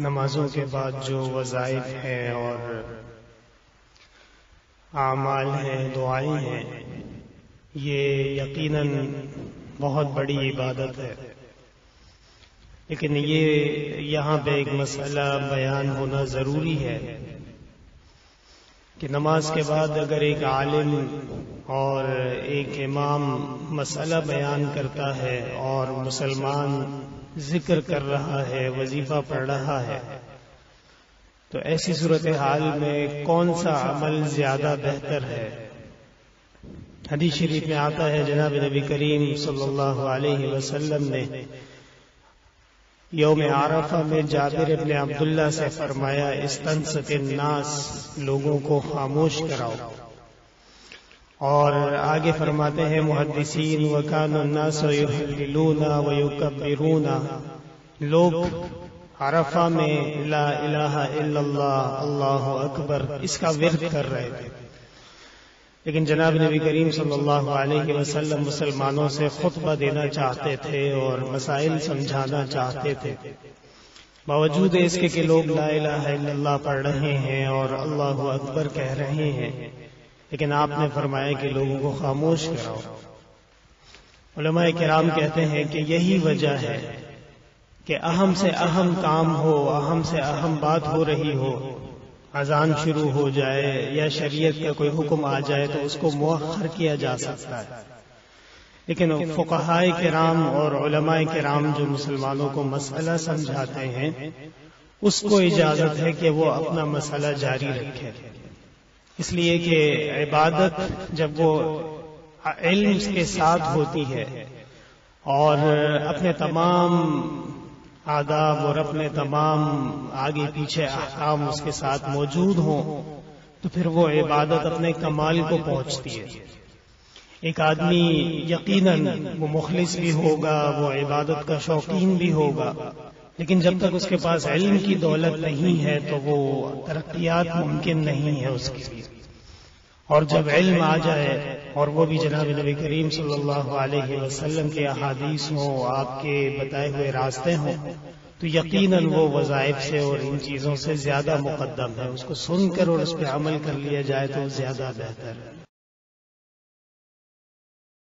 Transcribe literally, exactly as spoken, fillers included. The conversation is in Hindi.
नमाजों के बाद जो वज़ाइफ हैं और आमाल हैं, दुआएं हैं, ये यकीनन बहुत बड़ी इबादत है। लेकिन ये यहाँ पे एक मसला बयान होना ज़रूरी है कि नमाज के बाद अगर एक आलिम और एक इमाम मसला बयान करता है और मुसलमान जिक्र कर रहा है, वजीफा पढ़ रहा है, तो ऐसी सूरत हाल में कौन सा अमल ज्यादा बेहतर है? हदीस शरीफ में आता है जनाब नबी करीम सल्लल्लाहु अलैहि वसल्लम ने यौम आरफा में जाबिर इब्न अब्दुल्ला से फरमाया, इस्तंसतिन नास, लोगों को खामोश कराओ। और आगे फरमाते हैं मुहद्दिसीन, वकानुन्नासु युहल्लिलूना वयुकब्बिरूना, लोग अरफा में ला इलाहा इल्लल्लाह अल्लाहु अकबर इसका विर्द कर रहे थे। लेकिन जनाब नबी करीम सल्लल्लाहु अलैहि वसल्लम मुसलमानों से खुतबा देना चाहते थे और मसाइल समझाना चाहते थे, बावजूद इसके कि लोग ला इलाहा इल्लल्लाह पढ़ रहे हैं और अल्लाहु अकबर कह रहे हैं, लेकिन आपने फरमाया कि लोगों को खामोश कराओ। उलमाए किराम कहते हैं कि यही वजह है कि अहम से अहम काम हो, अहम से अहम बात हो रही हो, अजान शुरू हो जाए या शरीयत का कोई हुक्म आ जाए तो उसको मुअख्खर किया जा सकता है। लेकिन फुकहाए किराम और उलमाए किराम जो मुसलमानों को मसला समझाते हैं, उसको इजाजत है कि वो अपना मसला जारी रखें, इसलिए कि इबादत जब वो इल्म के साथ होती है और अपने तमाम आदाब और अपने तमाम आगे पीछे अहकाम उसके साथ मौजूद हों, तो फिर वो इबादत अपने कमाल को पहुंचती है। एक आदमी यकीनन वो मुखलिस भी होगा, वो इबादत का शौकीन भी होगा, लेकिन जब तक उसके पास इल्म की दौलत नहीं है तो वो तरक्कियात मुमकिन नहीं है उसके लिए। और जब इल्म आ जाए, और वो भी जनाब नबी करीम सल्लल्लाहु अलैहि वसल्लम के अहादीस हों, आपके बताए हुए रास्ते हों, तो यकीनन वो वज़ाइफ से और इन चीज़ों से ज्यादा मुकद्दम है। उसको सुनकर और उस पर अमल कर लिया जाए तो ज्यादा बेहतर है।